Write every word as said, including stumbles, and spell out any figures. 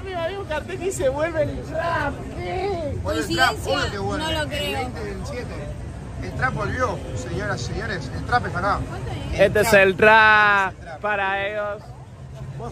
mami me había un cartel que dice vuelve el trap. ¿Qué? Vuelve el trap, obvio que vuelve. No lo creo. El veinte, veintisiete. El trap volvió, señoras y señores. El trap está acá. Este es el trap para ellos.